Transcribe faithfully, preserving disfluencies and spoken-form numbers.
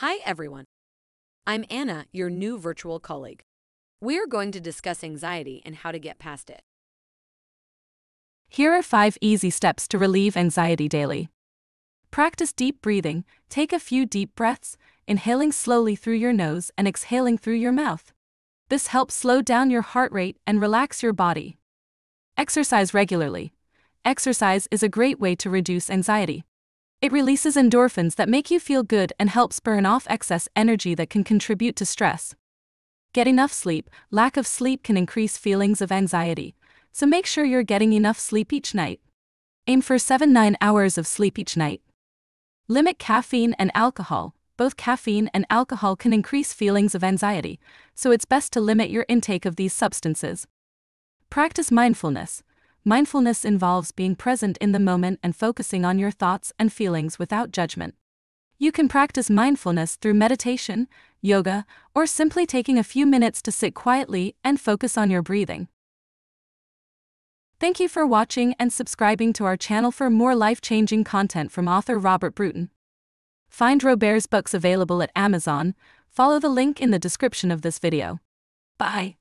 Hi everyone. I'm Anna, your new virtual colleague. We are going to discuss anxiety and how to get past it. Here are five easy steps to relieve anxiety daily. Practice deep breathing. Take a few deep breaths, inhaling slowly through your nose and exhaling through your mouth. This helps slow down your heart rate and relax your body. Exercise regularly. Exercise is a great way to reduce anxiety. It releases endorphins that make you feel good and helps burn off excess energy that can contribute to stress. Get enough sleep. Lack of sleep can increase feelings of anxiety, so make sure you're getting enough sleep each night. Aim for seven to nine hours of sleep each night. Limit caffeine and alcohol. Both caffeine and alcohol can increase feelings of anxiety, so it's best to limit your intake of these substances. Practice mindfulness. Mindfulness involves being present in the moment and focusing on your thoughts and feelings without judgment. You can practice mindfulness through meditation, yoga, or simply taking a few minutes to sit quietly and focus on your breathing. Thank you for watching and subscribing to our channel for more life-changing content from author Robert Bruton. Find Robert's books available at Amazon. Follow the link in the description of this video. Bye.